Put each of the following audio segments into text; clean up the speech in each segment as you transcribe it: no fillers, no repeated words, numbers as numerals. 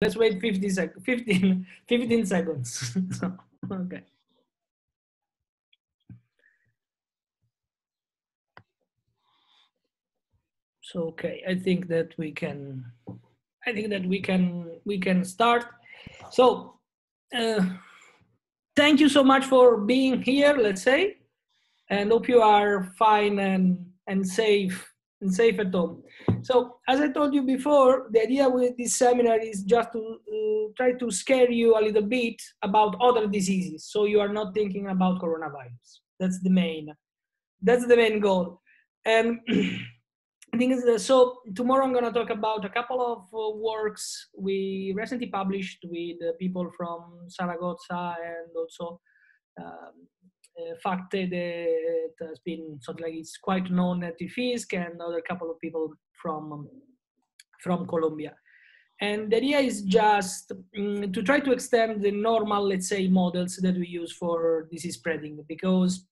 Let's wait 15 seconds. Okay. So okay, I think that we can, we can start. So thank you so much for being here, let's say, and hope you are fine and safe at home. So as I told you before, the idea with this seminar is just to try to scare you a little bit about other diseases, so you are not thinking about coronavirus. That's the main, goal. And thing is that, so tomorrow I'm going to talk about a couple of works we recently published with people from Saragossa, and also Fakte that has been sort of like, it's quite known at the FISC, and other couple of people from Colombia. And the idea is just to try to extend the normal, let's say, models that we use for disease spreading, because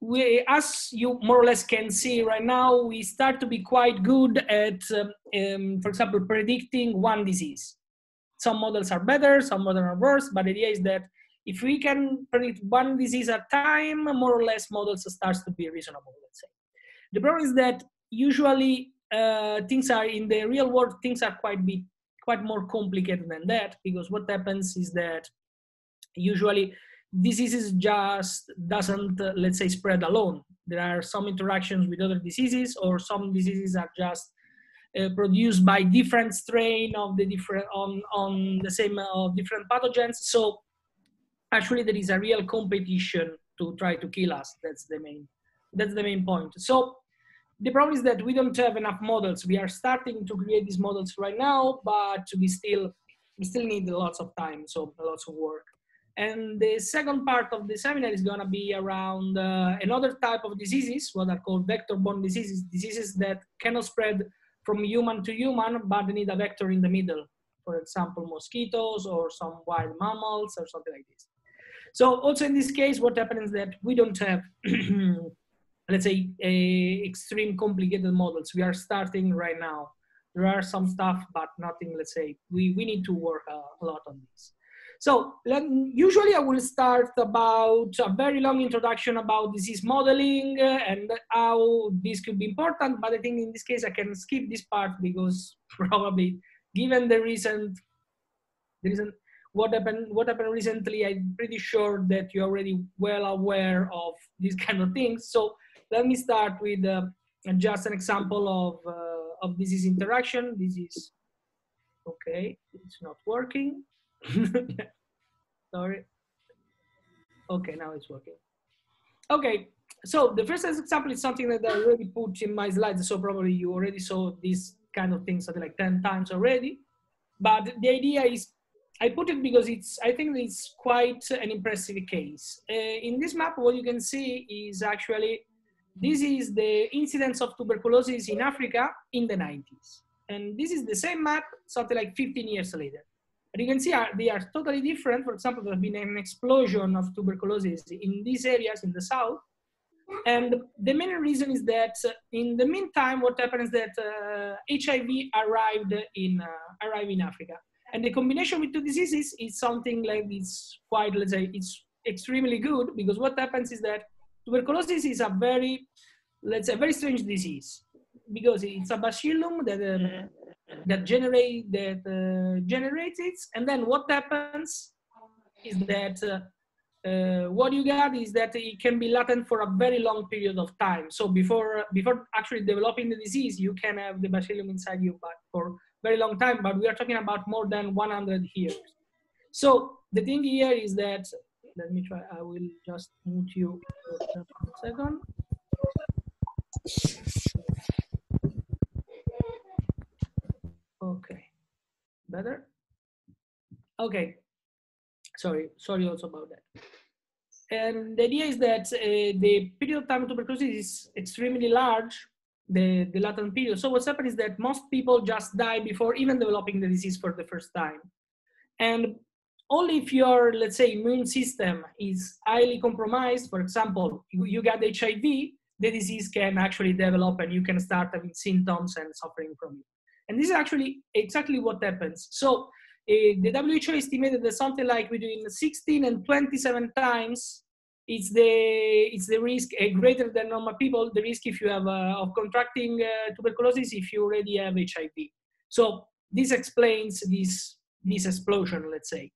we, as you more or less can see right now, we start to be quite good at, for example, predicting one disease. Some models are better, some models are worse, but the idea is that if we can predict one disease at a time, more or less models starts to be reasonable, let's say. The problem is that usually things are, in the real world, things are quite more complicated than that, because what happens is that usually diseases just doesn't, let's say, spread alone. There are some interactions with other diseases, or some diseases are just produced by different strain of the different, on the same different pathogens. So actually there is a real competition to try to kill us. That's the main point. So the problem is that we don't have enough models. We are starting to create these models right now, but we still need lots of time, so lots of work. And the second part of the seminar is going to be around another type of diseases, what are called vector-borne diseases, diseases that cannot spread from human to human, but need a vector in the middle. For example, mosquitoes or some wild mammals or something like this. So also in this case, what happens is that we don't have, let's say, extreme complicated models. We are starting right now. There are some stuff, but nothing, let's say, we need to work a lot on this. So usually I will start about a very long introduction about disease modeling and how this could be important, but I think in this case I can skip this part, because probably given the recent what happened recently, I'm pretty sure that you're already well aware of these kind of things. So let me start with just an example of disease interaction. This is, okay, it's not working. Sorry. Okay, now it's working. Okay, so the first example is something that I already put in my slides, so probably you already saw this kind of thing something like 10 times already, but the idea is, I put it because it's, I think it's quite an impressive case. In this map, what you can see is actually, this is the incidence of tuberculosis in Africa in the 90s. And this is the same map, something like 15 years later. And you can see they are totally different. For example, there's been an explosion of tuberculosis in these areas in the south. And the main reason is that in the meantime, what happens is that HIV arrived in Africa. And the combination with two diseases is something like, it's quite, let's say, it's extremely good, because what happens is that tuberculosis is a very, let's say, very strange disease, because it's a bacillum that generates it, and then what happens is that what you get is that it can be latent for a very long period of time. So before actually developing the disease, you can have the bacillum inside you, but for a very long time. But we are talking about more than 100 years. So the thing here is that, let me try. I will just mute you for a second. Okay, better? Okay, sorry also about that. And the idea is that the period of time of tuberculosis is extremely large, the latent period. So what's happened is that most people just die before even developing the disease for the first time. And only if your, let's say, immune system is highly compromised, for example, you got HIV, the disease can actually develop and you can start having symptoms and suffering from it. And this is actually exactly what happens. So the WHO estimated that something like between 16 and 27 times it's the risk greater than normal people, the risk if you have of contracting tuberculosis if you already have HIV. So this explains this explosion, let's say.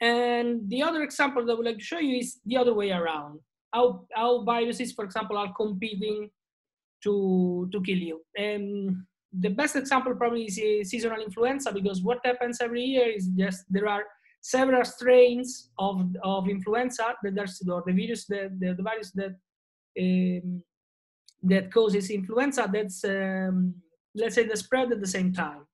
And the other example that I would like to show you is the other way around. How viruses, for example, are competing to kill you. And the best example probably is seasonal influenza, because what happens every year is just there are several strains of influenza that causes influenza that's, let's say, they're spread at the same time.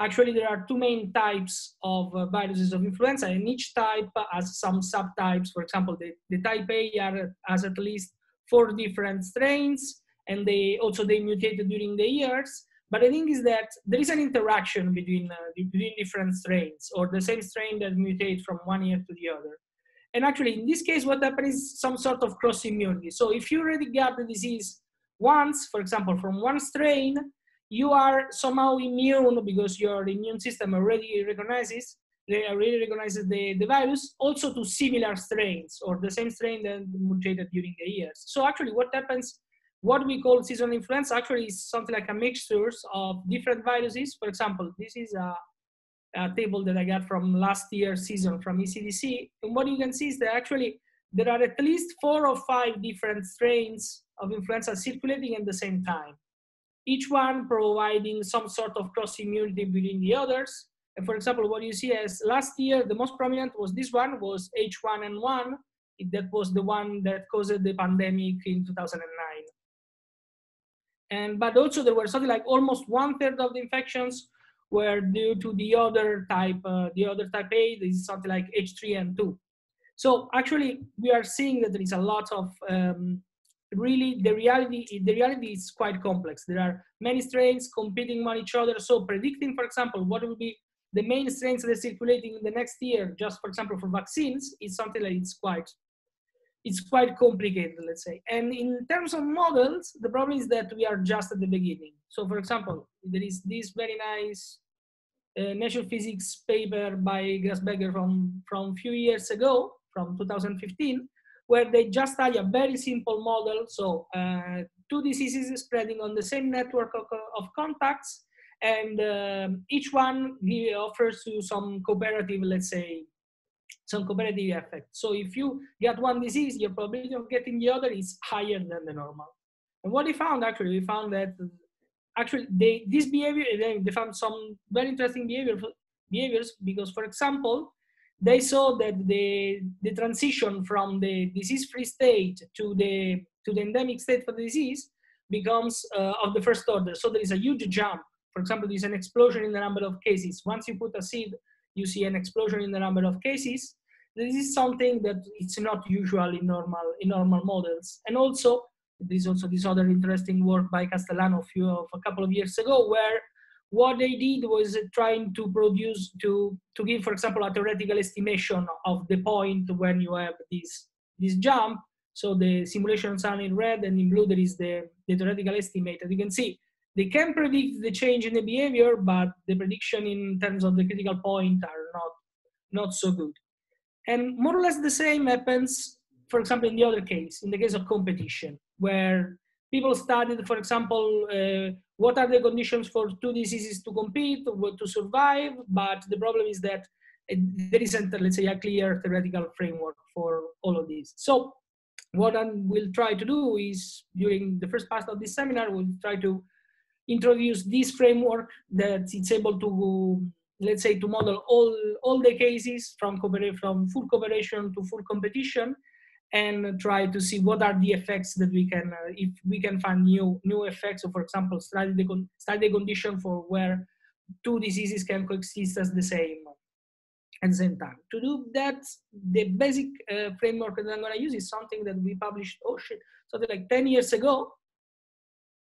Actually, there are two main types of viruses of influenza, and each type has some subtypes. For example, the type A has at least 4 different strains, and they mutated during the years. But the thing is that there is an interaction between different strains, or the same strain that mutates from one year to the other. And actually, in this case, what happens is some sort of cross immunity. So if you already got the disease once, for example, from one strain, you are somehow immune because your immune system already recognizes the virus, also to similar strains or the same strain that mutated during the years. So actually what happens, what we call seasonal influenza actually is something like a mixture of different viruses. For example, this is a table that I got from last year's season from ECDC. And what you can see is that actually there are at least 4 or 5 different strains of influenza circulating at the same time, each one providing some sort of cross immunity between the others. And for example, what you see as last year, the most prominent was this one, was H1N1. That was the one that caused the pandemic in 2009. But also there were something like almost 1/3 of the infections were due to the other type A, this is something like H3N2. So actually we are seeing that there is a lot of, really, the reality is quite complex. There are many strains competing on each other. So predicting, for example, what will be the main strains that are circulating in the next year, just for example for vaccines, is something like it's quite complicated, let's say. And in terms of models, the problem is that we are just at the beginning. So for example, there is this very nice Nature Physics paper by Grassberger from a few years ago, from 2015. Where they just study a very simple model. So 2 diseases spreading on the same network of contacts, and each one offers you some cooperative, let's say, some cooperative effect. So if you get one disease, your probability of getting the other is higher than the normal. And what they found actually, we found that actually this behavior, they found some very interesting behaviors because, for example, they saw that the transition from the disease-free state to the endemic state for the disease becomes of the first order. So there is a huge jump. For example, there is an explosion in the number of cases. Once you put a seed, you see an explosion in the number of cases. This is something that it's not usual in normal models. And also, there's also this other interesting work by Castellano a couple of years ago, where what they did was trying to produce, to give, for example, a theoretical estimation of the point when you have this jump. So the simulations are in red, and in blue there is the theoretical estimate. As you can see, they can predict the change in the behavior, but the prediction in terms of the critical point are not so good. And more or less the same happens, for example, in the other case, in the case of competition, where people studied, for example, what are the conditions for 2 diseases to compete, or to survive, but the problem is that there isn't, let's say, a clear theoretical framework for all of these. So what I will try to do is, during the first part of this seminar, we'll try to introduce this framework that it's able to, let's say, to model all the cases from full cooperation to full competition, and try to see what are the effects that we can, if we can find new effects. So for example, study the condition for where 2 diseases can coexist at the same time. To do that, the basic framework that I'm gonna use is something that we published, something like 10 years ago.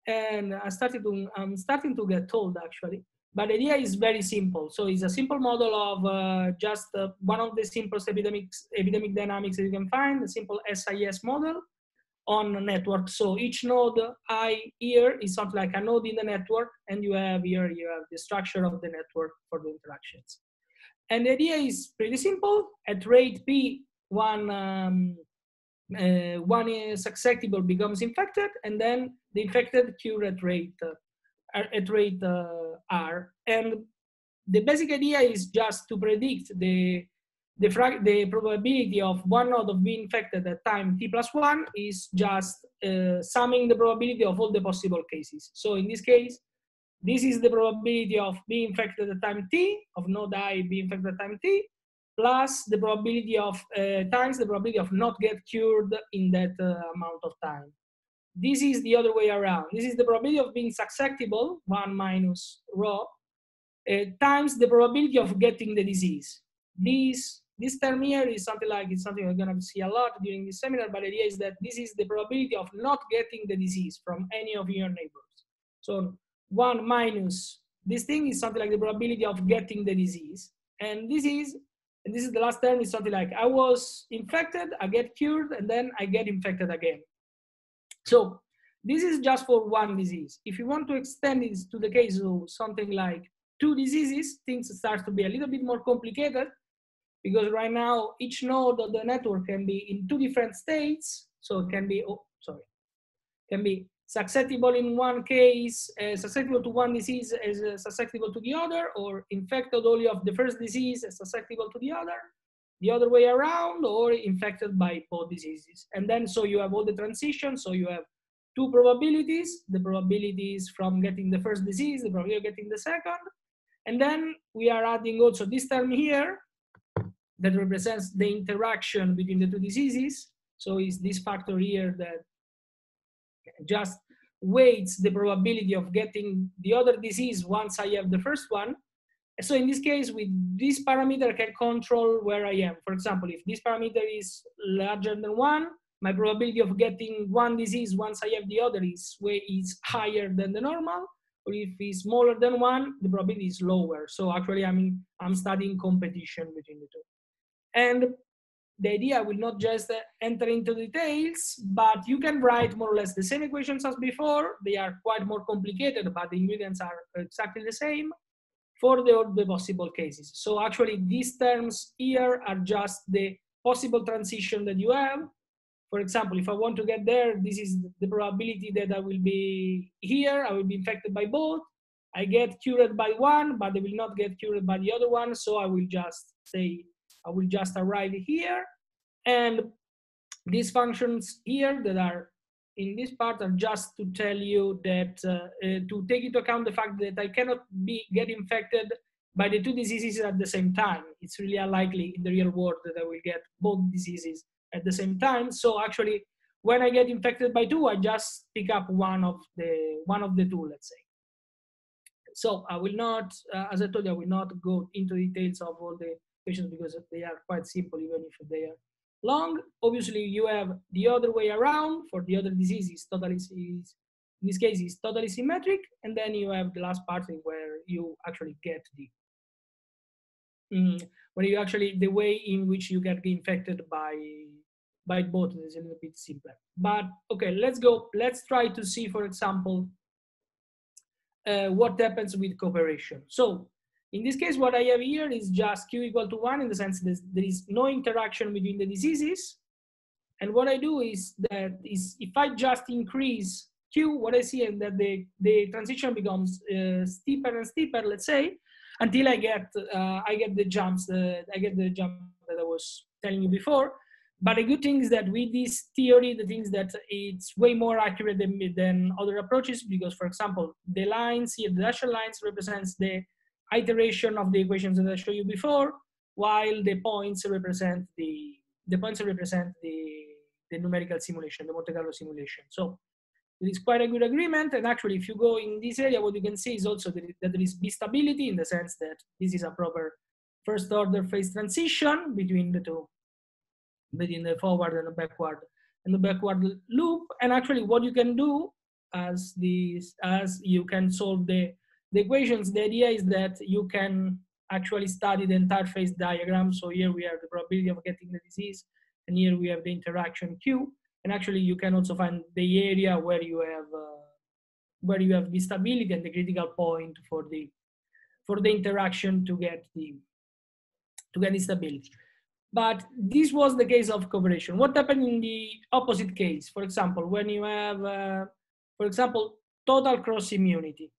And I'm starting to get old actually, but the idea is very simple. So it's a simple model of one of the simplest epidemic dynamics that you can find, the simple SIS model. on a network. So each node I here is something like a node in the network, and you have here, you have the structure of the network for the interactions. And the idea is pretty simple. At rate P, one is susceptible becomes infected, and then the infected cure at rate R. And the basic idea is just to predict the probability of one node of being infected at time t+1 is just summing the probability of all the possible cases. So in this case, this is the probability of being infected at time t, of node I being infected at time t, plus the probability of times the probability of not get cured in that amount of time. This is the other way around. This is the probability of being susceptible, 1 minus rho, times the probability of getting the disease. This term here is something like, it's something we're going to see a lot during this seminar, but the idea is that this is the probability of not getting the disease from any of your neighbors. So 1 minus this thing is something like the probability of getting the disease. And this is the last term, is something like I was infected, I get cured, and then I get infected again. So this is just for one disease. If you want to extend this to the case of something like two diseases, things start to be a little bit more complicated, because right now each node of the network can be in two different states. So it can be, oh, sorry, can be susceptible in one case, susceptible to one disease as susceptible to the other, or infected only of the first disease as susceptible to the other way around, or infected by both diseases. And then so you have all the transitions. So you have two probabilities, the probabilities from getting the first disease, the probability of getting the second. And then we are adding also this term here that represents the interaction between the two diseases. So it's this factor here that just weights the probability of getting the other disease once I have the first one. So in this case, with this parameter, I can control where I am. For example, if this parameter is larger than 1, my probability of getting one disease once I have the other is higher than the normal. Or if it's smaller than 1, the probability is lower. So actually, I mean, I'm studying competition between the two. And the idea, I will not just enter into details, but you can write more or less the same equations as before. They are quite more complicated, but the ingredients are exactly the same for the possible cases. So actually, these terms here are just the possible transition that you have. For example, if I want to get there, this is the probability that I will be here. I will be infected by both. I get cured by one, but I will not get cured by the other one. So I will just say, I will just arrive here. And these functions here that are in this part are just to tell you that, to take into account the fact that I cannot get infected by the two diseases at the same time. It's really unlikely in the real world that I will get both diseases at the same time. So actually, when I get infected by two, I just pick up one of the two, let's say. So I will not, as I told you, I will not go into details of all the equations because they are quite simple, even if they are long. Obviously, you have the other way around for the other diseases. In this case, is totally symmetric, and then you have the last part where you actually get the way in which you get infected by both is a little bit simpler. But okay, let's go. Let's try to see, for example, what happens with cooperation. So in this case, what I have here is just Q equal to 1 in the sense that there is no interaction between the diseases. And what I do is that is if I just increase Q, what I see is that the transition becomes steeper and steeper, let's say, until I get the jumps, I get the jump that I was telling you before. But the good thing is that with this theory, the thing is that it's way more accurate than other approaches because, for example, the lines here, the dashed lines represents the iteration of the equations that I showed you before, while the points represent the numerical simulation, the Monte Carlo simulation. So it is quite a good agreement. And actually, if you go in this area, what you can see is also that there is bistability in the sense that this is a proper first order phase transition between the two, between the forward and the backward loop. And actually, what you can do as you can solve the equations, the idea is that you can actually study the entire phase diagram. So here we have the probability of getting the disease, and here we have the interaction Q. And actually, you can also find the area where you have the stability and the critical point for the interaction to get the stability. But this was the case of cooperation. What happened in the opposite case? For example, when you have, for example, total cross immunity.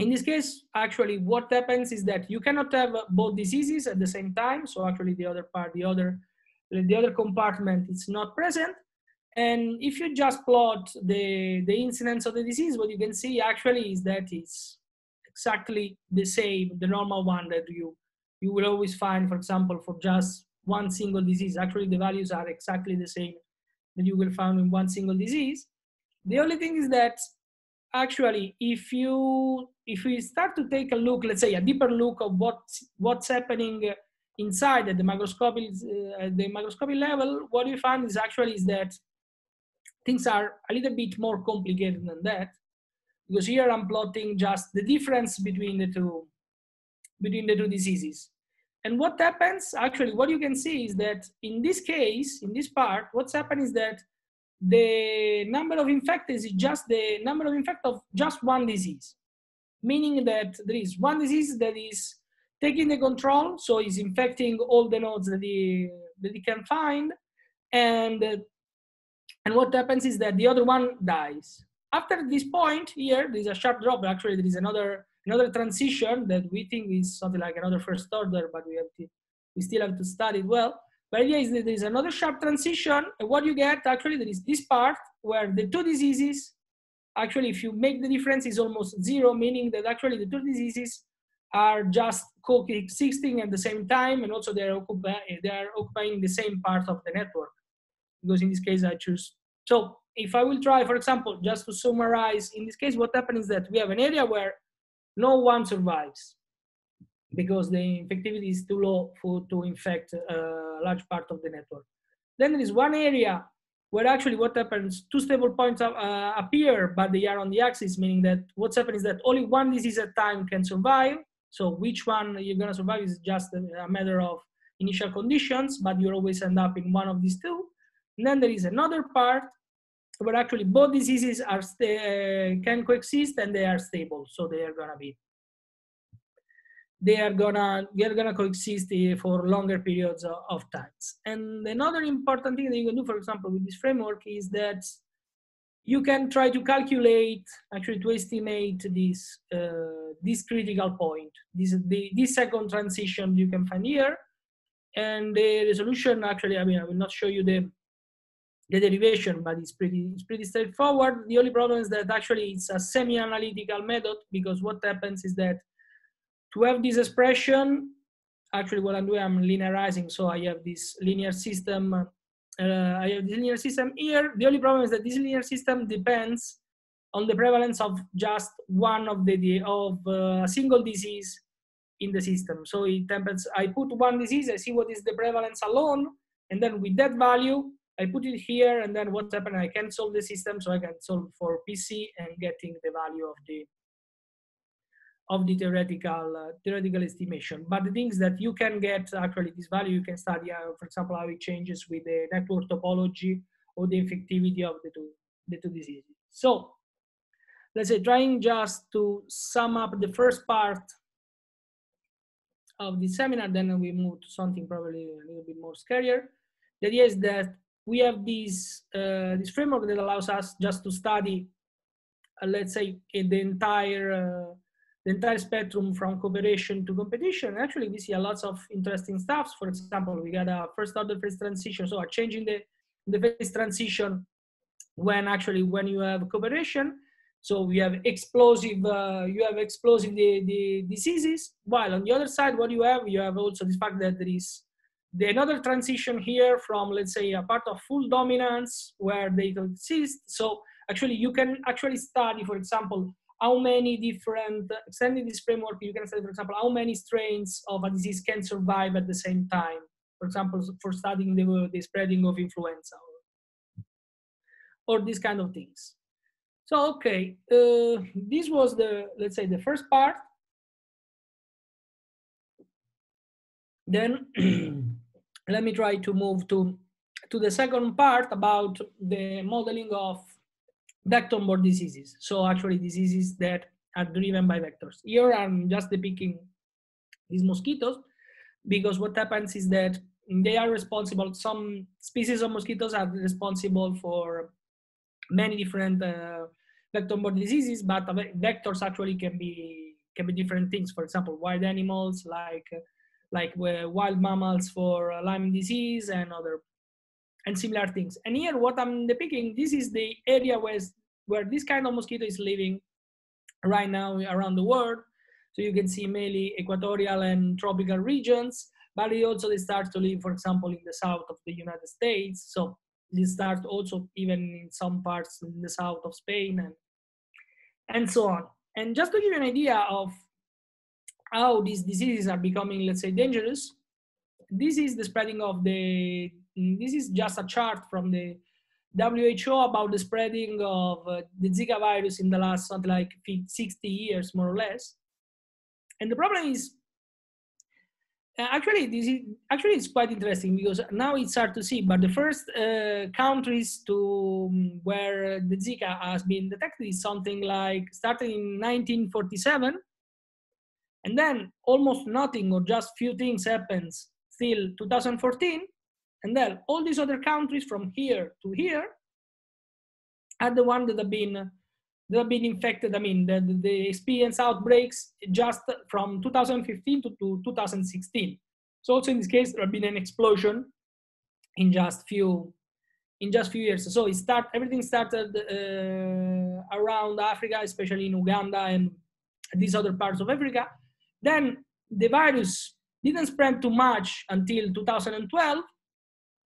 In this case, actually, what happens is that you cannot have both diseases at the same time. So actually, the other part, the other compartment is not present. And if you just plot the incidence of the disease, what you can see actually is that it's exactly the same, the normal one that you will always find, for example, for just one single disease. Actually, the values are exactly the same that you will find in one single disease. The only thing is that actually, if we start to take a look, let's say a deeper look of what's happening inside at the microscopic level, what we find is actually is that things are a little bit more complicated than that, because here I'm plotting just the difference between the two diseases. And what happens, actually, what you can see is that in this case, in this part, what's happened is that the number of infected is just the number of infected of just one disease, meaning that there is one disease that is taking the control, so is infecting all the nodes that he can find, and what happens is that the other one dies. After this point here, there is a sharp drop. Actually, there is another transition that we think is something like another first order, but we still have to study it well. The idea is that there is another sharp transition, and what you get actually there is this part where the two diseases, actually if you make the difference, is almost zero, meaning that actually the two diseases are just coexisting at the same time, and also they are occupying the same part of the network, because in this case I choose. So if I will try, for example, just to summarize, in this case what happens is that we have an area where no one survives because the infectivity is too low to infect a large part of the network. Then there is one area where actually what happens, two stable points appear, but they are on the axis, meaning that what's happened is that only one disease at a time can survive. So which one you're gonna survive is just a matter of initial conditions, but you always end up in one of these two. And then there is another part where actually both diseases are can coexist and they are stable. So they are gonna coexist for longer periods of times. And another important thing that you can do, for example, with this framework is that you can try to calculate, actually to estimate this critical point, this second transition you can find here. And the resolution, actually, I mean, I will not show you the derivation, but it's pretty straightforward. The only problem is that actually it's a semi-analytical method, because what happens is that to have this expression, actually what I'm doing, I'm linearizing. So I have this linear system. Here. The only problem is that this linear system depends on the prevalence of just one of a single disease in the system. So it depends. I put one disease, I see what is the prevalence alone, and then with that value, I put it here, and then what's happening, I can solve the system, so I can solve for PC and getting the value of the theoretical estimation. But the thing is that you can get actually this value, you can study, for example, how it changes with the network topology or the infectivity of the two diseases. So let's say, trying just to sum up the first part of the seminar, then we move to something probably a little bit more scarier. The idea is that we have this framework that allows us just to study, let's say, the entire spectrum from cooperation to competition. Actually, we see a lot of interesting stuff. For example, we got a first order phase transition, so a change in the phase transition when you have cooperation. So we have explosive the diseases, while on the other side, what you have also the fact that there is another transition here from, let's say, a part of full dominance where they coexist. So actually, you can actually study, for example, how many different, extending this framework, you can say, for example, how many strains of a disease can survive at the same time, for example, for studying the spreading of influenza or these kind of things. So, okay, this was let's say, the first part. Then let me try to move to to the second part about the modeling of vector-borne diseases. So actually diseases that are driven by vectors. Here I'm just depicting these mosquitoes because what happens is that they are responsible, some species of mosquitoes are responsible for many different vector-borne diseases, but vectors actually can be different things. For example, wild animals like wild mammals for Lyme disease and other and similar things. And here what I'm depicting, this is the area where this kind of mosquito is living right now around the world. So you can see mainly equatorial and tropical regions, but it also starts to live, for example, in the south of the United States. So they start also even in some parts in the south of Spain and so on. And just to give you an idea of how these diseases are becoming, let's say, dangerous, this is the spreading of the, this is just a chart from the WHO about the spreading of the Zika virus in the last something like 60 years, more or less. And the problem is, actually it's quite interesting because now it's hard to see, but the first countries to where the Zika has been detected is something like starting in 1947, and then almost nothing or just few things happens till 2014, and then all these other countries from here to here are the ones that have been infected. I mean, they experience outbreaks just from 2015 to 2016. So also in this case, there have been an explosion in just few years. So everything started around Africa, especially in Uganda and these other parts of Africa. Then the virus didn't spread too much until 2012.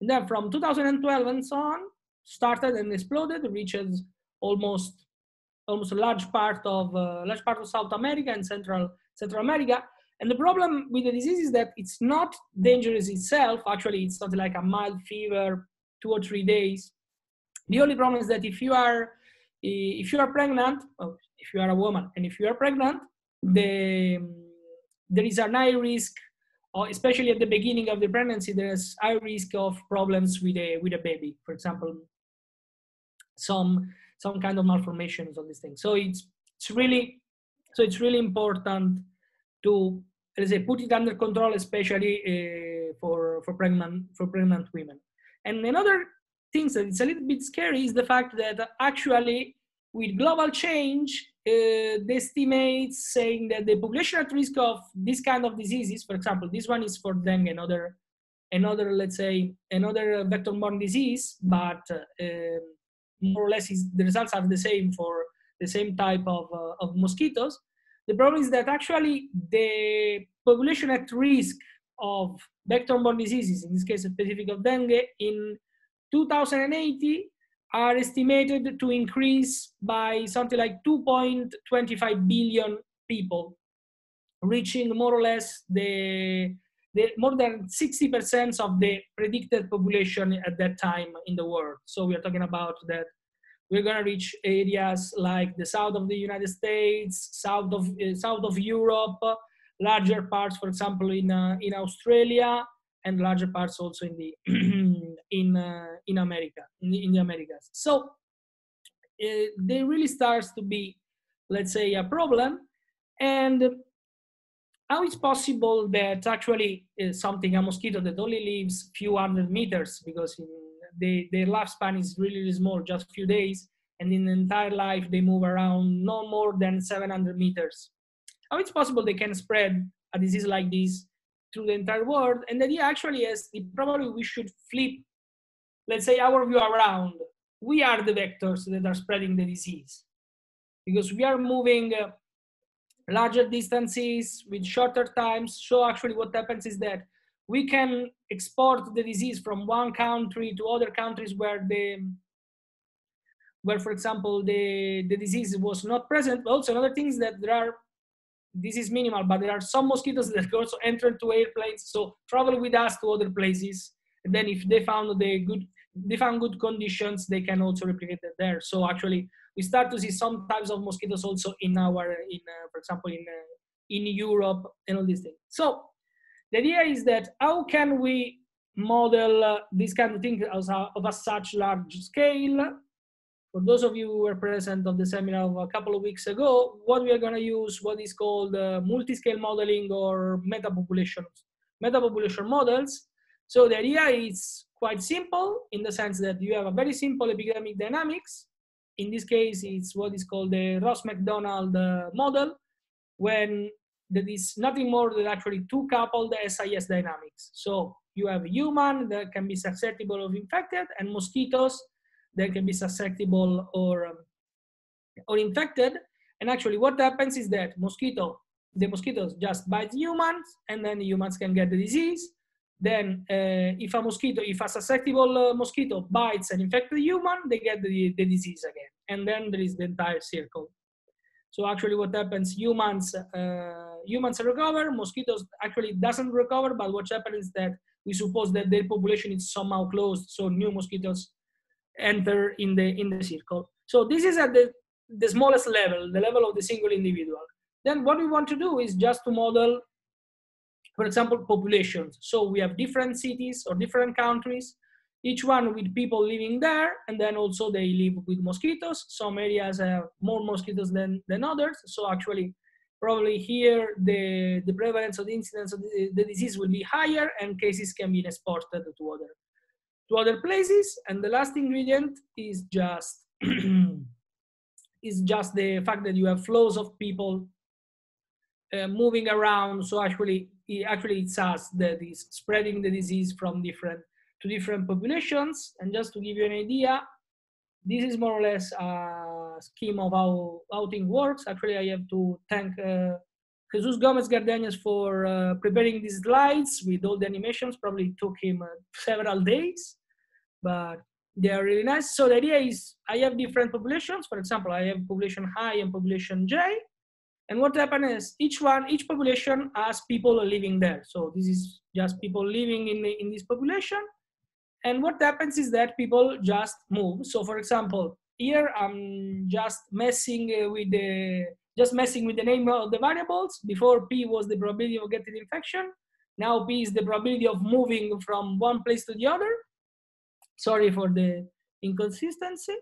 And then from 2012 and so on, started and exploded, reaches almost a large part of South America and Central America. And the problem with the disease is that it's not dangerous itself. Actually, it's not like a mild fever, 2 or 3 days. The only problem is that if you are pregnant, or if you are a woman, and if you are pregnant, there is an high risk, or especially at the beginning of the pregnancy, there is high risk of problems with a baby. For example, some kind of malformations on this thing. So it's really important to, let's say, put it under control, especially for pregnant women. And another thing that it's a little bit scary is the fact that actually with global change, the estimates saying that the population at risk of this kind of diseases, for example, this one is for dengue, another let's say another vector-borne disease, but more or less the results are the same for the same type of mosquitoes. The problem is that actually the population at risk of vector-borne diseases, in this case specific of dengue, in 2080 are estimated to increase by something like 2.25 billion people, reaching more or less the more than 60% of the predicted population at that time in the world. So we are talking about that we're gonna reach areas like the south of the United States, south of Europe, larger parts, for example, in Australia, and larger parts also in the in the Americas. So they really starts to be, let's say, a problem. And how it's possible that actually a mosquito that only lives few hundred meters, because their lifespan is really small, just few days, and in the entire life they move around no more than 700 meters. How it's possible they can spread a disease like this through the entire world? And the idea actually is probably we should flip, let's say, our view around. We are the vectors that are spreading the disease, because we are moving larger distances with shorter times. So actually what happens is that we can export the disease from one country to other countries where for example, the disease was not present. But also another thing is that this is minimal, but there are some mosquitoes that also enter to airplanes, so travel with us to other places. And then if they found good conditions, they can also replicate it there. So actually, we start to see some types of mosquitoes also for example, in Europe and all these things. So the idea is that how can we model this kind of thing as a, of a such large scale. For those of you who were present on the seminar a couple of weeks ago, what we are going to use what is called multi-scale modeling or metapopulation models. So the idea is quite simple in the sense that you have a very simple epidemic dynamics. In this case, it's what is called the Ross-McDonald model, when that is nothing more than actually two coupled SIS dynamics. So you have a human that can be susceptible of infected and mosquitoes that can be susceptible or infected. And actually what happens is that the mosquitoes just bite humans, and then humans can get the disease. Then if a susceptible mosquito bites an infected human, they get the disease again. And then there is the entire circle. So actually what happens, humans recover, mosquitoes actually doesn't recover, but what happens is that we suppose that their population is somehow closed, so new mosquitoes enter in the circle. So this is at the smallest level, the level of the single individual. Then what we want to do is just to model, for example, populations. So we have different cities or different countries, each one with people living there, and then also they live with mosquitoes. Some areas have more mosquitoes than others. So actually, probably here, the prevalence or the incidence of the disease will be higher, and cases can be exported to other places. And the last ingredient is just the fact that you have flows of people moving around. So actually it's us that is spreading the disease from different populations. And just to give you an idea, this is more or less a scheme of how things works. Actually, I have to thank Jesus Gomez-Gardenes for preparing these slides with all the animations. Probably it took him several days, but they are really nice. So the idea is I have different populations. For example, I have population I and population J. And what happens is each population has people living there. So this is just people living in this population. And what happens is that people just move. So for example, here I'm just messing with the name of the variables. Before P was the probability of getting infection. Now P is the probability of moving from one place to the other. Sorry for the inconsistency.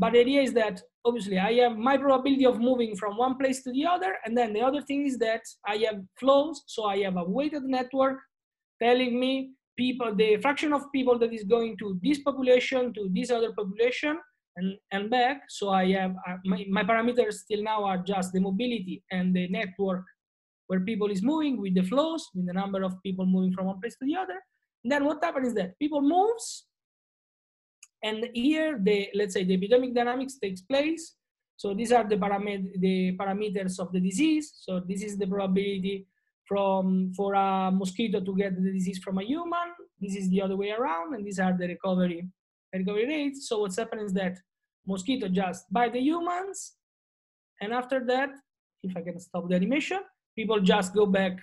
But the idea is that obviously I have my probability of moving from one place to the other. And then the other thing is that I have flows. So I have a weighted network telling me people, the fraction of people that is going to this population, to this other population, and back. So I have my parameters till now are just the mobility and the network where people is moving with the flows, with the number of people moving from one place to the other. And then what happens is that people moves. And here, let's say the epidemic dynamics takes place. So these are the parameters of the disease. So this is the probability for a mosquito to get the disease from a human. This is the other way around, and these are the recovery rates. So what's happening is that mosquito just bite the humans, and after that, if I can stop the animation, people just go back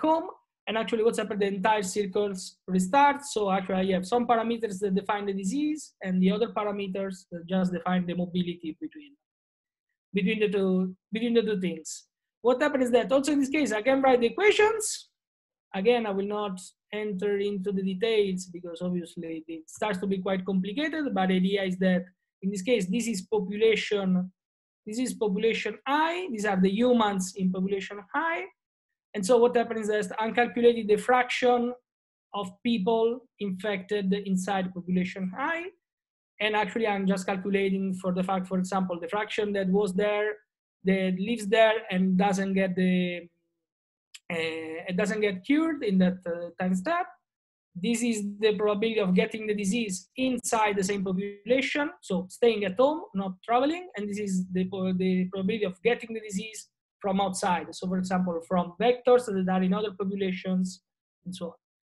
home. And actually what's happened, the entire circles restart. So actually I have some parameters that define the disease and the other parameters that just define the mobility between the two things. What happens is that also in this case, I can write the equations. Again, I will not enter into the details because obviously it starts to be quite complicated, but the idea is that in this case, this is population I, these are the humans in population I. And so what happens is that I'm calculating the fraction of people infected inside population I. And actually I'm just calculating for the fact, for example, the fraction that was there, that lives there and doesn't get cured in that time step. This is the probability of getting the disease inside the same population. So staying at home, not traveling. And this is the probability of getting the disease from outside. So for example, from vectors that are in other populations and so on.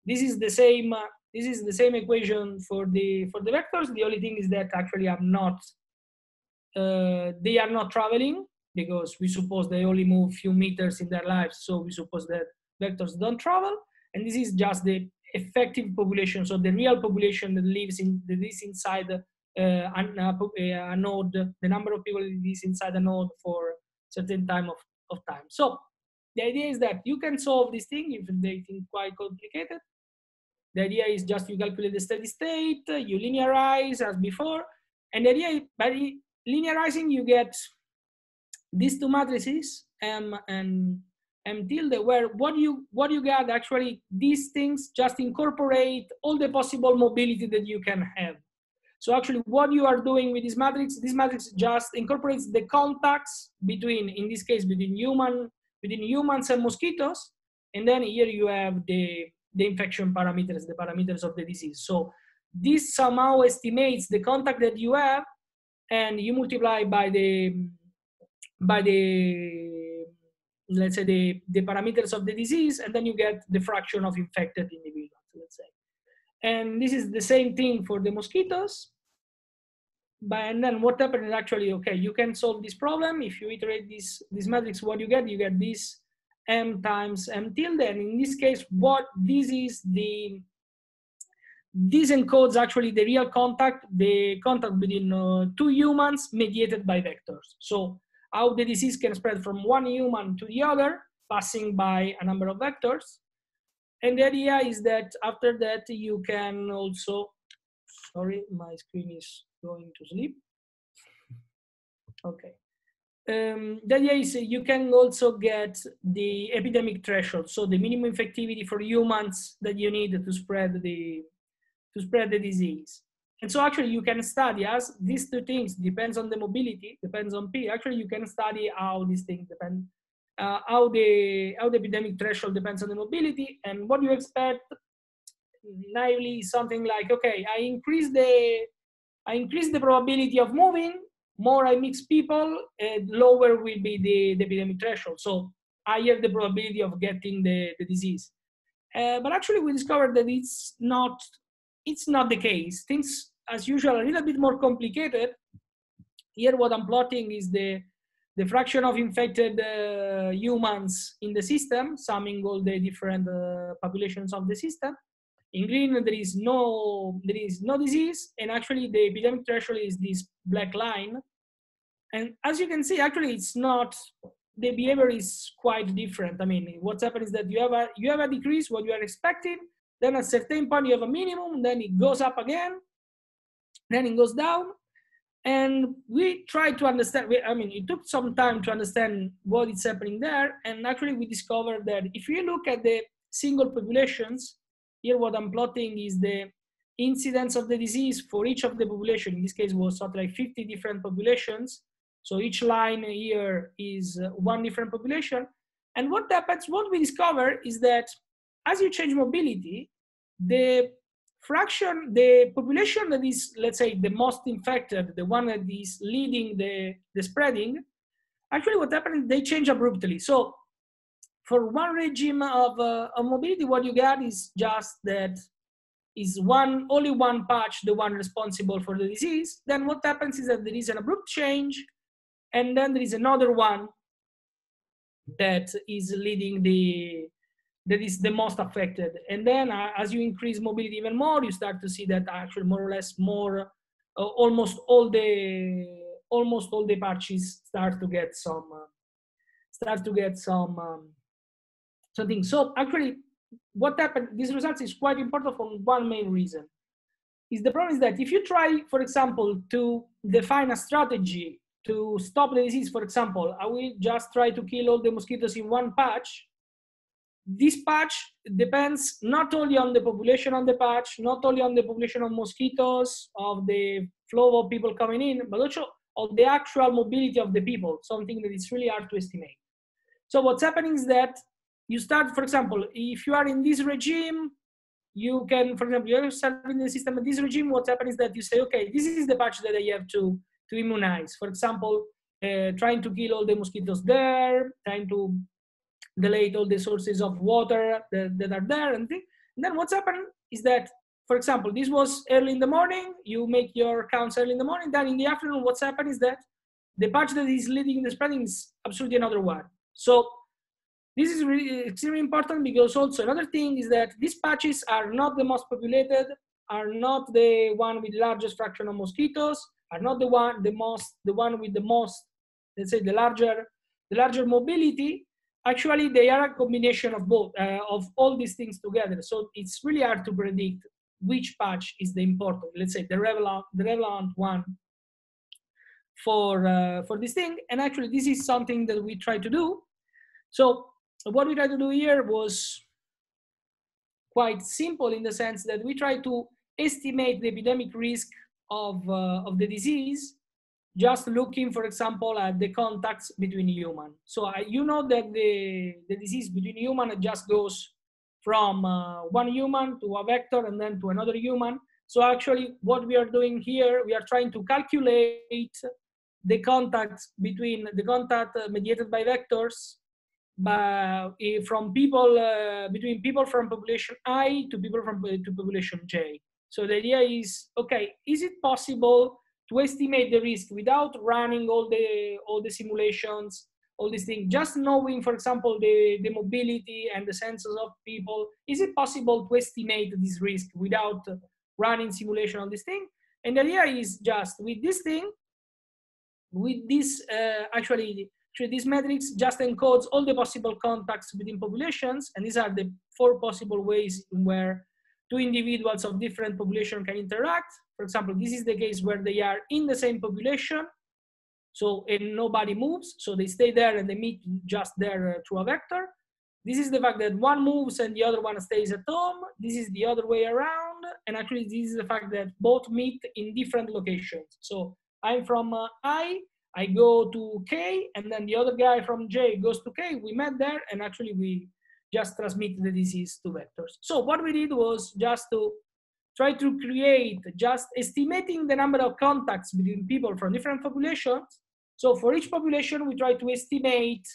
This is the same equation for the vectors. The only thing is that actually they are not traveling because we suppose they only move few meters in their lives. So we suppose that vectors don't travel. And this is just the effective population. So the real population that lives inside a node, the number of people that is inside a node for certain time of time. So the idea is that you can solve this thing if they think quite complicated. The idea is just you calculate the steady state, you linearize as before, and the idea is by linearizing you get these two matrices, M and M tilde, where what you get actually, these things just incorporate all the possible mobility that you can have. So actually what you are doing with this matrix just incorporates the contacts between, in this case, between humans and mosquitoes. And then here you have the infection parameters, the parameters of the disease. So this somehow estimates the contact that you have, and you multiply by the let's say the parameters of the disease, and then you get the fraction of infected individuals, let's say. And this is the same thing for the mosquitoes. And then what happened is actually, okay, you can solve this problem. If you iterate this matrix, what you get this M times M tilde. And in this case, what this is this encodes actually the real contact, the contact between two humans mediated by vectors. So how the disease can spread from one human to the other, passing by a number of vectors. And the idea is that after that you can also, sorry, my screen is going to sleep. Okay. The idea is you can also get the epidemic threshold, so the minimum infectivity for humans that you need to spread the disease. And so actually you can study, as these two things depends on the mobility, depends on P. Actually you can study how these things depend, how the epidemic threshold depends on the mobility, and what you expect naively is something like, okay, I increase the probability of moving. More I mix people, lower will be the epidemic threshold. So higher the probability of getting the disease. But actually we discovered that it's not the case. Things, as usual, are a little bit more complicated. Here what I'm plotting is the fraction of infected humans in the system, summing all the different populations of the system. In green, there is no disease, and actually the epidemic threshold is this black line. And as you can see, actually it's not, the behavior is quite different. I mean, what's happened is that you have a decrease, what you are expecting, then at a certain point you have a minimum, then it goes up again, then it goes down. And we tried to understand, I mean, it took some time to understand what is happening there. And actually we discovered that if you look at the single populations, here what I'm plotting is the incidence of the disease for each of the population. In this case, it was sort of like 50 different populations. So each line here is one different population. And what happens, what we discover is that as you change mobility, the fraction, the population that is, let's say, the most infected, the one that is leading the spreading, actually what happens, they change abruptly. So for one regime of mobility, what you get is just that is only one patch, the one responsible for the disease. Then what happens is that there is an abrupt change, and then there is another one that is leading that is the most affected. And then as you increase mobility even more, you start to see that actually more or less almost all the patches start to get something. So actually, what happened, this result is quite important for one main reason. Is the problem is that if you try, for example, to define a strategy to stop the disease, for example, I will just try to kill all the mosquitoes in one patch. This patch depends not only on the population on the patch, not only on the population of mosquitoes, of the flow of people coming in, but also of the actual mobility of the people, something that is really hard to estimate. So what's happening is that you start, for example, if you are in this regime, you can, for example, you're serving the system in this regime, what happens is that you say, okay, this is the patch that I have to immunize. For example, trying to kill all the mosquitoes there, trying to delete all the sources of water that are there, and things. And then what's happened is that, for example, this was early in the morning, you make your counts early in the morning, then in the afternoon, what's happened is that the patch that is leading the spreading is absolutely another one. So this is really extremely important, because also another thing is that these patches are not the most populated, are not the one with the largest fraction of mosquitoes, are not the one with the most, let's say, the larger mobility. Actually, they are a combination of both, of all these things together. So it's really hard to predict which patch is the important. Let's say the relevant one for this thing. And actually, this is something that we try to do. So what we try to do here was quite simple in the sense that we try to estimate the epidemic risk of the disease, just looking, for example, at the contacts between humans. So you know that the disease between humans just goes from one human to a vector and then to another human. So actually what we are doing here, we are trying to calculate the contacts between the contact mediated by vectors from people, between people from population I to people from to population J. So the idea is, okay, is it possible to estimate the risk without running all the simulations, all these things, just knowing, for example, the mobility and the senses of people? Is it possible to estimate this risk without running simulation on this thing? And the idea is just with this thing, with this, this matrix just encodes all the possible contacts within populations, and these are the 4 possible ways where two individuals of different population can interact. For example, this is the case where they are in the same population, so and nobody moves, so they stay there and they meet just there through a vector. This is the fact that one moves and the other one stays at home. This is the other way around, and actually this is the fact that both meet in different locations. So I'm from I go to K, and then the other guy from J goes to K, we met there, and actually we just transmit the disease to vectors. So what we did was just to try to create, just estimating the number of contacts between people from different populations. So for each population, we try to estimate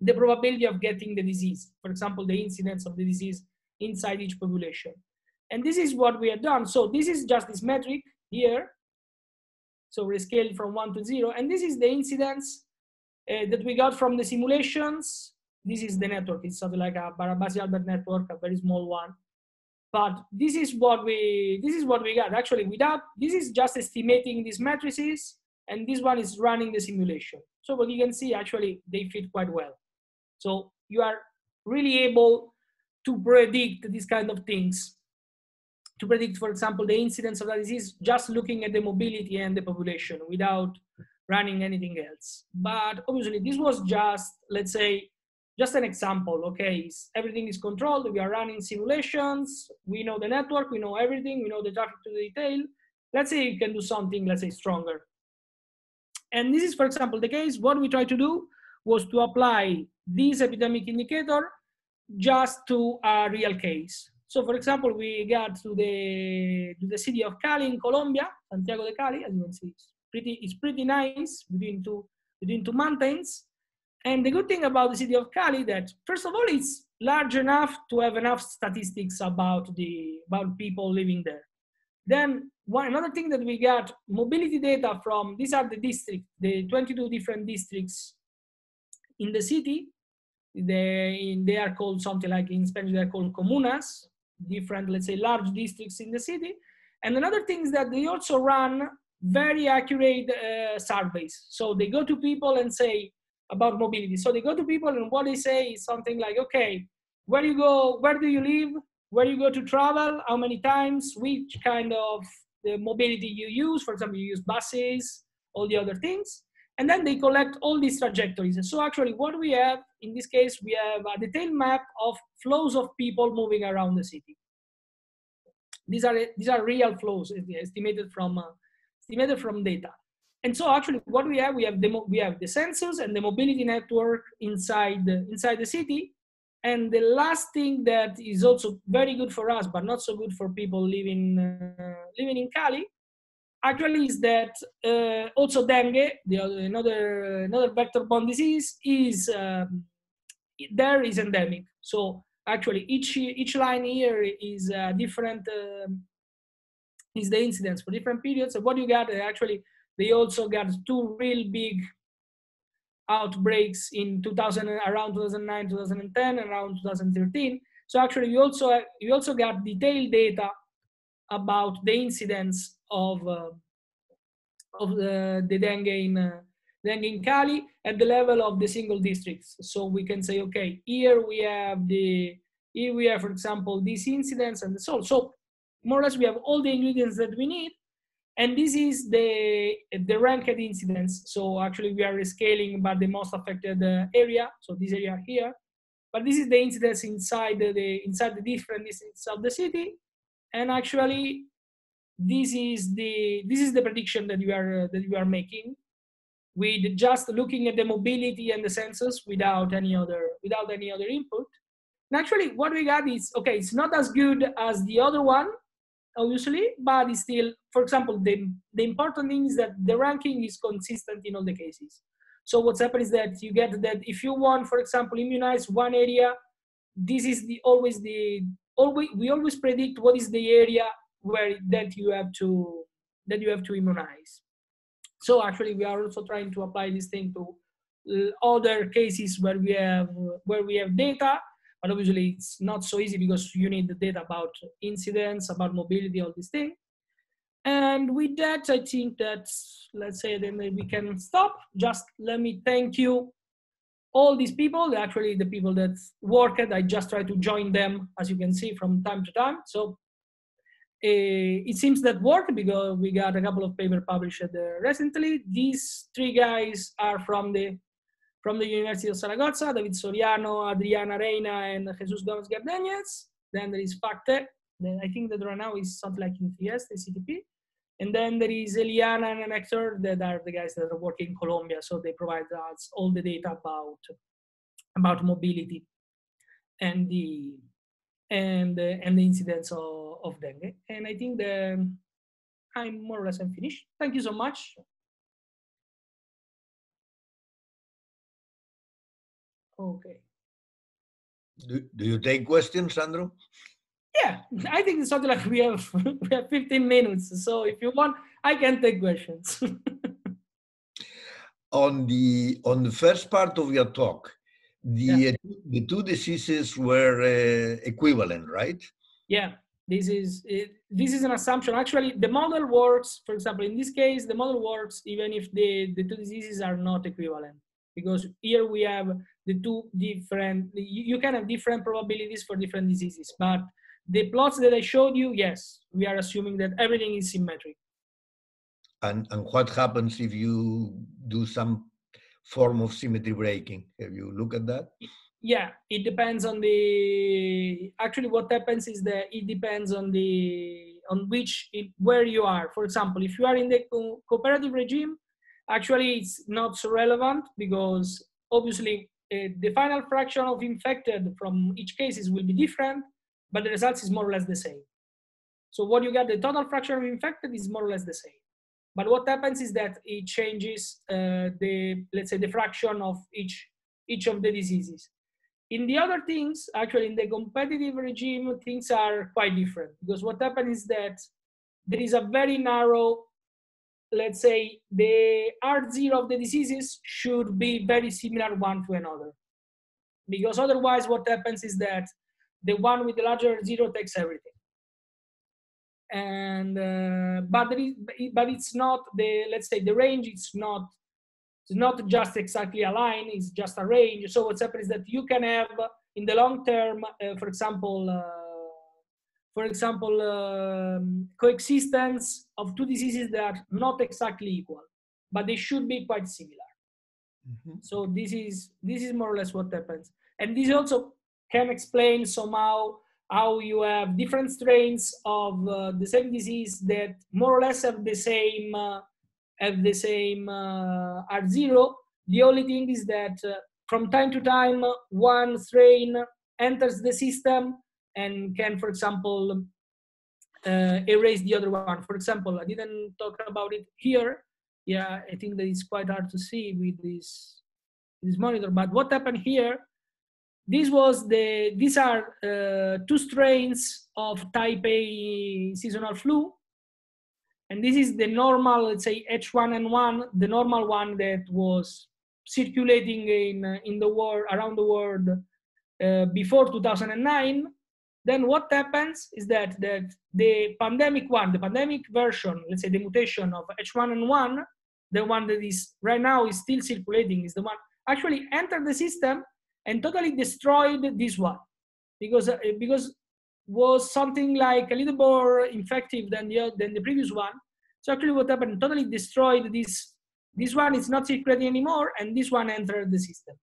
the probability of getting the disease. For example, the incidence of the disease inside each population. And this is what we have done. So this is just this metric here. So we scale from 1 to 0. And this is the incidence that we got from the simulations. This is the network. It's something like a Barabasi-Albert network, a very small one. But this is what we got. Actually, without this is just estimating these matrices, and this one is running the simulation. So what you can see, actually, they fit quite well. So you are really able to predict these kind of things. To predict, for example, the incidence of the disease just looking at the mobility and the population without running anything else. But obviously, this was just, let's say, just an example, okay? Everything is controlled, we are running simulations, we know the network, we know everything, we know the traffic to the detail. Let's say you can do something, let's say, stronger. And this is, for example, the case. What we tried to do was to apply this epidemic indicator just to a real case. So, for example, we got to the city of Cali in Colombia, Santiago de Cali, as you can see, it's pretty nice between two mountains. And the good thing about the city of Cali that, first of all, it's large enough to have enough statistics about people living there. Then another thing that we got mobility data from, these are the districts, the 22 different districts in the city. They are called something like, in Spanish, they are called comunas, different, let's say, large districts in the city. And another thing is that they also run very accurate surveys. So they go to people and say, about mobility. So they go to people and what they say is something like, okay, where you go, where do you live, where you go to travel, how many times, which kind of the mobility you use, for example, you use buses, all the other things. And then they collect all these trajectories. And so actually what we have, in this case, we have a detailed map of flows of people moving around the city. These are real flows estimated from data. And so actually what we have the census and the mobility network inside the city. And the last thing that is also very good for us, but not so good for people living in Cali, actually is that also dengue, another vector-borne disease, is there is endemic. So actually each line here is different, is the incidence for different periods. So what you got actually, they also got 2 real big outbreaks in around 2009, 2010, and around 2013. So actually, you also got detailed data about the incidence of the dengue Then in Cali, at the level of the single districts. So we can say, okay, here we have the, here we have, for example, these incidents and so on. So more or less, we have all the ingredients that we need. And this is the ranked incidence. So actually we are scaling by the most affected area. So this area here, but this is the incidence inside the different districts of the city. And actually this is the prediction that you are making with just looking at the mobility and the census without any other input. And actually what we got is, okay, it's not as good as the other one, obviously, but it's still, for example, the important thing is that the ranking is consistent in all the cases. So what's happened is that you get that if you want, for example, immunize one area, this is we always predict what is the area where that you have to immunize. So actually we are also trying to apply this thing to other cases where we have data. But obviously it's not so easy because you need the data about incidents, about mobility, all this thing. And with that, I think that, let's say then we can stop. Just let me thank you, all these people, actually the people that worked, I just try to join them, as you can see, from time to time. So it seems that worked because we got a couple of papers published recently. These three guys are from the University of Zaragoza, David Soriano, Adriana Reina, and Jesus Gomez-Gardenes. Then there is Hector, I think that right now is something like in Fiesta, CTP. And then there is Eliana and Hector, that are the guys that are working in Colombia. So they provide us all the data about mobility and the incidence of dengue. And I think that I'm more or less finished. Thank you so much. Okay. Do you take questions, Sandro? Yeah, I think it's something like we have 15 minutes. So if you want, I can take questions. on the first part of your talk, the two diseases were equivalent, right? Yeah, this is an assumption. Actually, the model works. For example, in this case, the model works even if the two diseases are not equivalent. Because here we have the two different, you can have different probabilities for different diseases, but the plots that I showed you, yes, we are assuming that everything is symmetric. And what happens if you do some form of symmetry breaking? Have you looked at that? Yeah, it depends on the, actually what happens is that it depends on the, where you are. For example, if you are in the cooperative regime, actually, it's not so relevant because obviously the final fraction of infected from each cases will be different, but the result is more or less the same. So what you get, the total fraction of infected is more or less the same. But what happens is that it changes let's say the fraction of each of the diseases. In the other things, actually in the competitive regime, things are quite different because what happens is that there is a very narrow, let's say the R0 of the diseases should be very similar one to another. Because otherwise what happens is that the one with the larger R0 takes everything. And, but it's not the, let's say the range, it's not just exactly a line, it's just a range. So what's happened is that you can have in the long term, for example, coexistence of two diseases that are not exactly equal, but they should be quite similar. Mm-hmm. So this is more or less what happens. And this also can explain somehow how you have different strains of the same disease that more or less have the same R0. The only thing is that from time to time, one strain enters the system and can, for example, erase the other one. For example, I didn't talk about it here. Yeah, I think that it's quite hard to see with this monitor, but what happened here, these are two strains of type A seasonal flu. And this is the normal, let's say H1N1, the normal one that was circulating in the world, around the world before 2009. Then what happens is that the pandemic version, let's say the mutation of H1N1, the one that is right now is still circulating, is the one actually entered the system and totally destroyed this one, because was something like a little more infective than the previous one. So actually what happened, totally destroyed this one. It's not circulating anymore, and this one entered the system.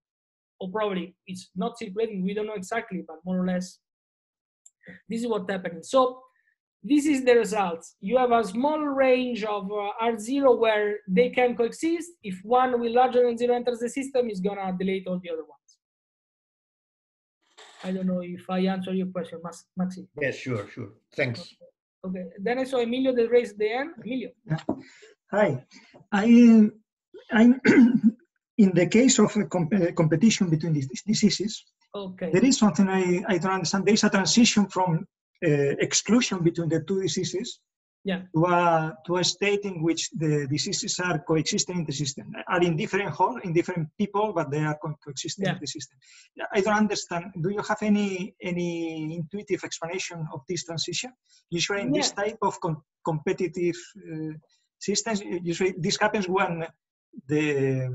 Or probably it's not circulating, we don't know exactly, but more or less this is what happened. So this is the results. You have a small range of R0 where they can coexist. If one with larger than zero enters the system, it's gonna delete all the other ones. I don't know if I answer your question, Maxi. Yes, sure, sure. Thanks. Okay. Okay. Then I saw Emilio that raised the hand. Emilio. Hi. I'm in the case of a competition between these diseases, okay, there is something I don't understand. There is a transition from exclusion between the two diseases, yeah, to a state in which the diseases are coexisting in the system, are in different whole, in different people, but they are coexisting, yeah, in the system. I don't understand. Do you have any intuitive explanation of this transition? Usually in, yeah, this type of competitive systems, usually this happens when the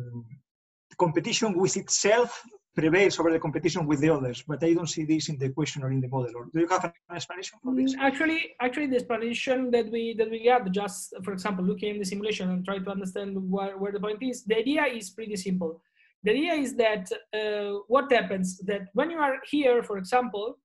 competition with itself prevails over the competition with the others, but I don't see this in the question or in the model. Or do you have an explanation for this? Actually, the explanation that we got, just for example, looking in the simulation and try to understand where the point is. The idea is pretty simple. The idea is that what happens that when you are here, for example,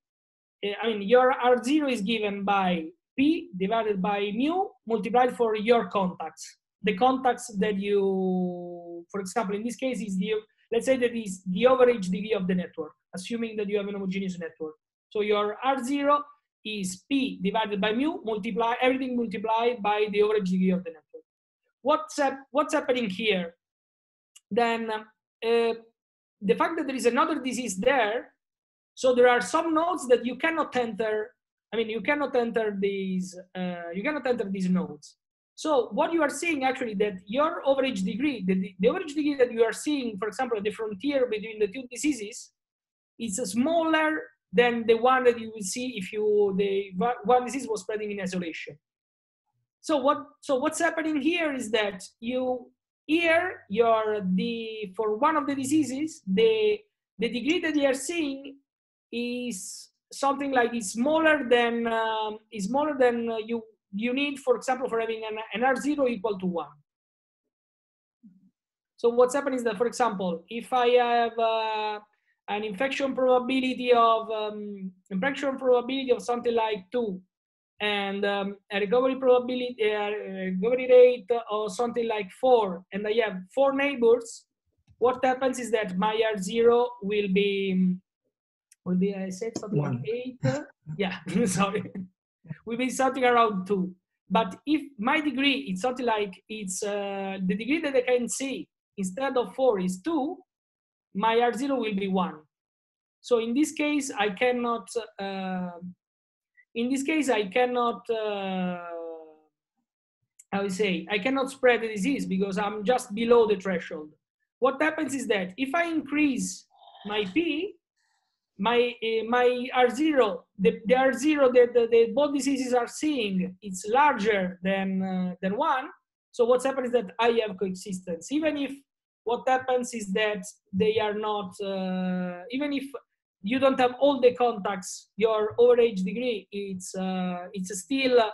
I mean, your R0 is given by P divided by mu multiplied for your contacts. The contacts that you, for example, in this case is the, let's say that is the average degree of the network, assuming that you have an homogeneous network. So your R0 is P divided by mu, multiply everything multiplied by the average degree of the network. What's happening here? Then the fact that there is another disease there, so there are some nodes that you cannot enter. I mean, you cannot enter these nodes. So what you are seeing actually that your average degree, the average degree that you are seeing, for example, at the frontier between the two diseases, is smaller than the one that you will see if one disease was spreading in isolation. So what's happening here is that for one of the diseases, the degree that you are seeing is something like is smaller than you need, for example, for having an R0 equal to 1. So what's happening is that, for example, if I have an infection probability of something like 2, and a recovery probability, recovery rate or something like 4, and I have 4 neighbors, what happens is that my R0 will be I said something like 8. Yeah, sorry. Will be something around 2. But if my degree is something like the degree that I can see instead of 4 is 2, my R0 will be 1. So in this case, I cannot. I cannot spread the disease because I'm just below the threshold. What happens is that if I increase my P, my R0, the R0 that the both diseases are seeing, it's larger than 1. So what's happened is that I have coexistence, even if what happens is that they are not, even if you don't have all the contacts, your average degree, it's still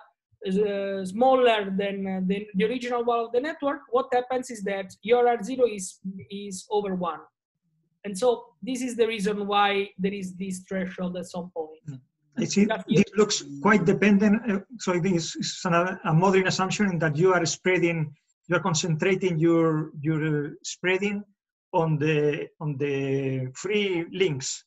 smaller than the original one of the network. What happens is that your R0 is over 1. And so this is the reason why there is this threshold at some point. I see. It looks quite dependent. So this is a modern assumption that you are spreading, you are concentrating your spreading on the free links.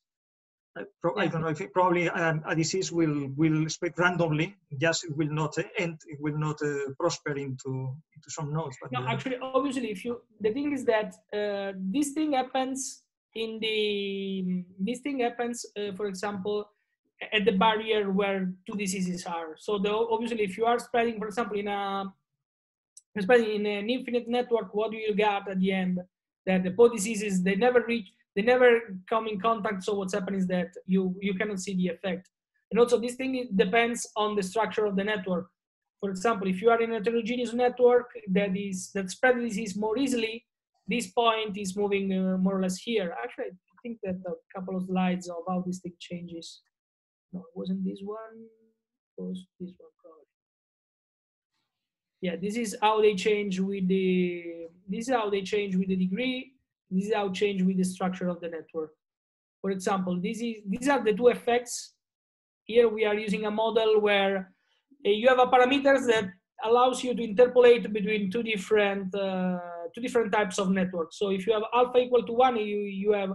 I don't know if it, probably a disease will spread randomly. Just it will not end. It will not prosper into some nodes. But no, actually, obviously, the thing is that this thing happens. For example, at the barrier where two diseases are. So obviously, if you are spreading, for example, in an infinite network, what do you get at the end? That the both diseases, they never come in contact. So what's happening is that you cannot see the effect. And also, this thing depends on the structure of the network. For example, if you are in a heterogeneous network that is that spread disease more easily, this point is moving more or less here. Actually, I think that a couple of slides of how this thing changes. No, it wasn't this one. It was this one probably. Yeah, this is how they change with the. This is how they change with the degree. This is how it changes with the structure of the network. For example, these are the two effects. Here we are using a model where you have a parameters that allows you to interpolate between two different types of networks. So if you have alpha equal to 1, you have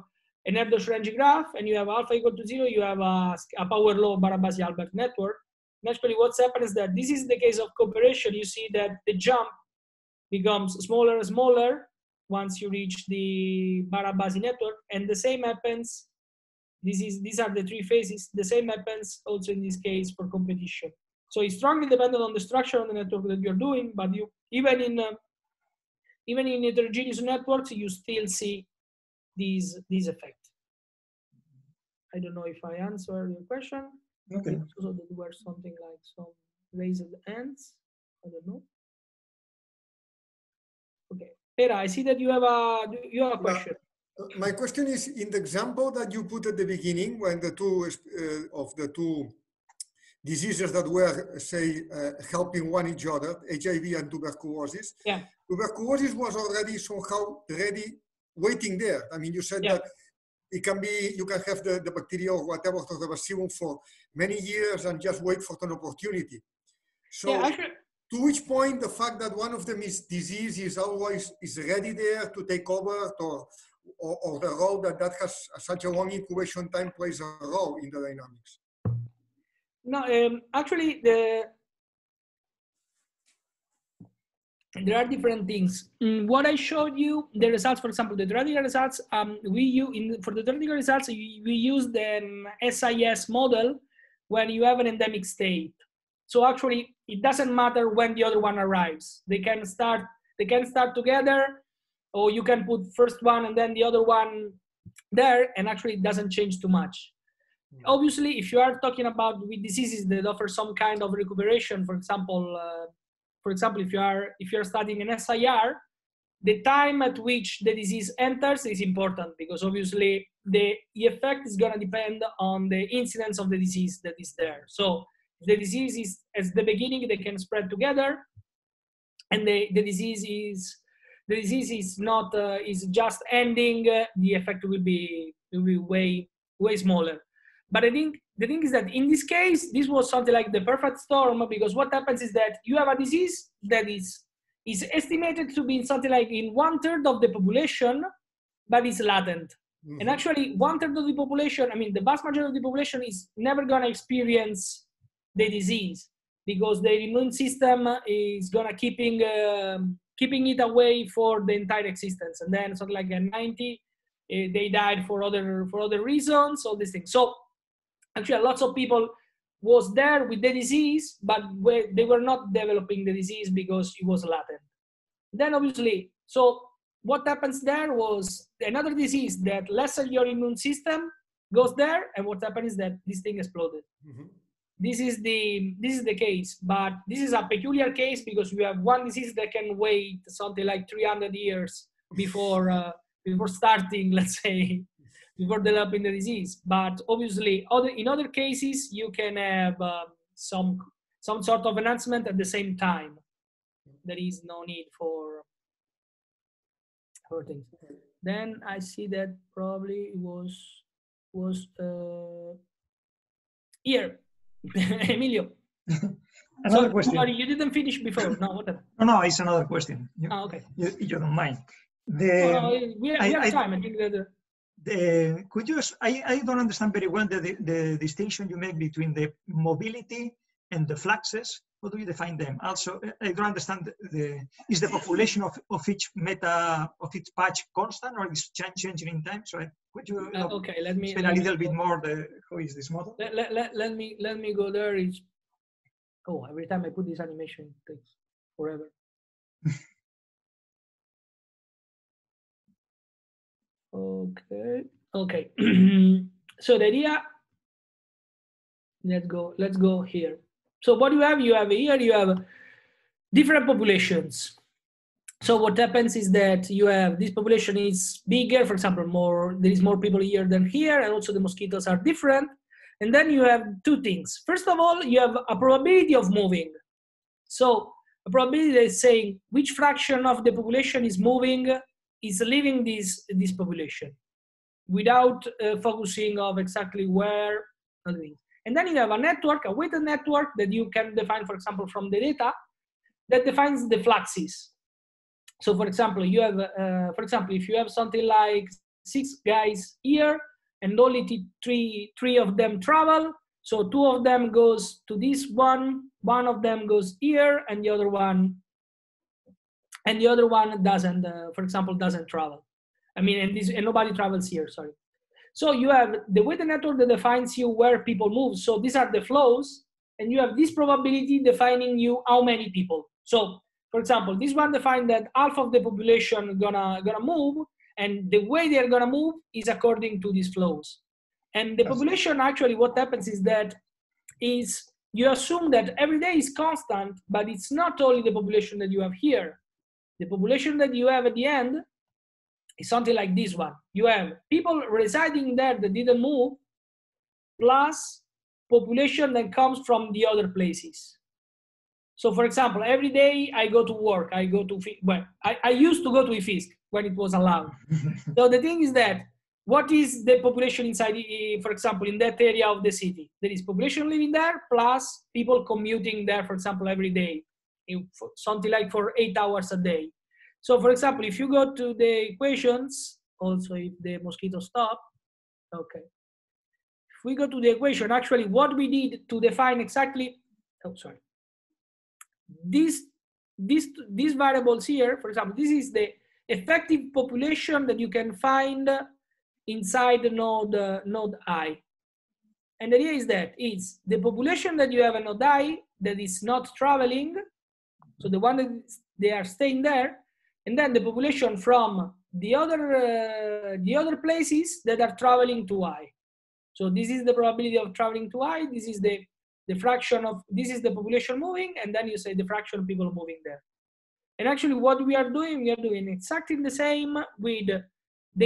an Erdos-Renyi graph, and you have alpha equal to 0, you have a power law Barabasi-Albert network. Naturally, what's happened is that this is the case of cooperation. You see that the jump becomes smaller and smaller once you reach the Barabasi network, and the same happens. These are the three phases. The same happens also in this case for competition. So it's strongly dependent on the structure of the network that you're doing, but you even in heterogeneous networks, you still see these effects. I don't know if I answered your question. Okay. So there were something like some raised hands. I don't know. Okay. Pera, I see that you have a question. My question is, in the example that you put at the beginning, when the two of the two diseases that were, say, helping one each other, HIV and tuberculosis. Yeah. Tuberculosis was already somehow ready, waiting there. I mean, you said that it can be, you can have the bacteria or whatever of the bacillum for many years and just wait for an opportunity. So, to which point the fact that one of them is disease is always is ready there to take over, or the role that has such a long incubation time plays a role in the dynamics? No, actually, there are different things. What I showed you, the results, for example, the theoretical results, for the theoretical results, we use the SIS model when you have an endemic state. So actually, it doesn't matter when the other one arrives. They can start together, or you can put first one and then the other one there, and actually it doesn't change too much. Obviously, if you are talking about with diseases that offer some kind of recuperation, for example, if you are studying an SIR, the time at which the disease enters is important, because obviously the effect is going to depend on the incidence of the disease that is there. So if the disease is at the beginning, they can spread together, and the disease is just ending. The effect will be way smaller. But I think the thing is that in this case, this was something like the perfect storm, because what happens is that you have a disease that is estimated to be in something like in 1/3 of the population, but it's latent. Mm-hmm. And actually 1/3 of the population, I mean, the vast majority of the population is never gonna experience the disease, because the immune system is gonna keeping it away for the entire existence. And then something like a 90, they died for other reasons, all these things. So actually, lots of people was there with the disease, but they were not developing the disease because it was latent. Then obviously, so what happens there was another disease that lessens your immune system, goes there, and what happened is that this thing exploded. Mm-hmm. This is the case, but this is a peculiar case because we have one disease that can wait something like 300 years before starting, let's say, before developing the disease. But obviously, in other cases, you can have some sort of enhancement at the same time. There is no need for things. Then I see that probably it was here, Emilio. Another question. Sorry, you didn't finish before. No, what? No, it's another question. Okay. You don't mind. I don't understand very well the distinction you make between the mobility and the fluxes. How do you define them? Also, I don't understand is the population of each patch constant, or is changing in time? So could you how is this model? Let me go there. Every time I put this animation, it takes forever. Okay. So the idea, let's go here. So what you have here, you have different populations. So what happens is that you have this population is bigger, for example, there is more people here than here, and also the mosquitoes are different. And then you have two things. First of all, you have a probability of moving. So a probability that is saying which fraction of the population is moving, is leaving this population, without focusing on exactly where. And then you have a network, a weighted network that you can define, for example, from the data that defines the fluxes. So, for example, you have, if you have something like 6 guys here, and only three of them travel, so 2 of them goes to this one, 1 of them goes here, and the other one, doesn't, for example, doesn't travel. I mean, and nobody travels here. Sorry. So you have the weighted network that defines you where people move. So these are the flows, and you have this probability defining you how many people. So, for example, this one defines that half of the population gonna move, and the way they're gonna move is according to these flows. And the population, actually, what happens is that you assume that every day is constant, but it's not only the population that you have here. The population that you have at the end is something like this one. You have people residing there that didn't move, plus population that comes from the other places. So, for example, every day I go to work, I used to go to FISC when it was allowed. So the thing is that, what is the population inside, for example, in that area of the city? There is population living there, plus people commuting there, for example, every day, something like for 8 hours a day. So, for example, if you go to the equations, also if the mosquitoes stop, okay. If we go to the equation, actually what we need to define exactly, oh, sorry. These variables here, for example, this is the effective population that you can find inside the node I. And the idea is that it's the population that you have in node I that is not traveling, so the one that they are staying there, and then the population from the other places that are traveling to I. So this is the probability of traveling to I, this is the fraction of, this is the population moving, and then you say the fraction of people moving there. And actually what we are doing exactly the same with the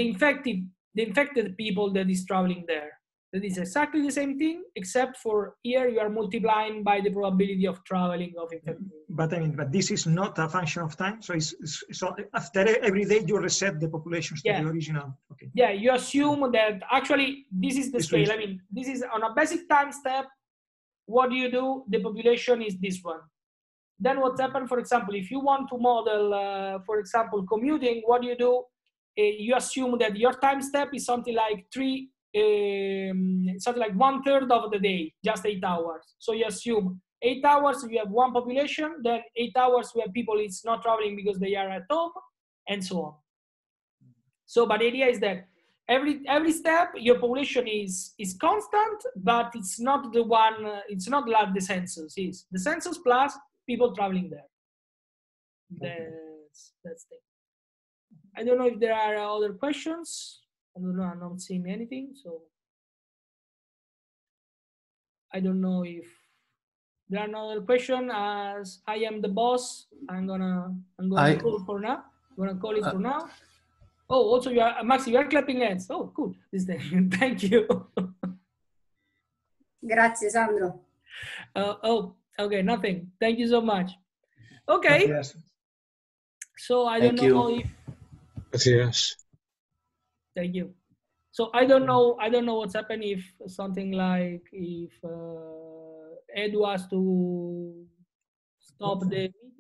infected people that is traveling there. That is exactly the same thing, except for here you are multiplying by the probability of traveling of infected. But I mean, but this is not a function of time. So so after every day you reset the populations to the original. Okay. Yeah, you assume that actually this is the scale. I mean, this is on a basic time step. What do you do? The population is this one. Then what's happened, for example, if you want to model, for example, commuting, what do you do? You assume that your time step is something like 1/3 of the day, just 8 hours. So you assume 8 hours, you have one population, then 8 hours where people is not traveling because they are at home, and so on. So, but the idea is that every step, your population is constant, but it's not the one, it's not like the census is. The census plus people traveling there. That's it. I don't know if there are other questions. I don't know, I'm not seeing anything. So I don't know if there are no other questions. As I am the boss, I'm gonna call for now. I'm gonna call it for now. Oh, also, you are, Maxi, you are clapping hands. Oh, cool. Thank you. Grazie, Sandro. Oh, okay, nothing. Thank you so much. Okay. Yes. So I don't know if... Yes. Thank you. So I don't know what's happened if something like, if Edu has to stop the meeting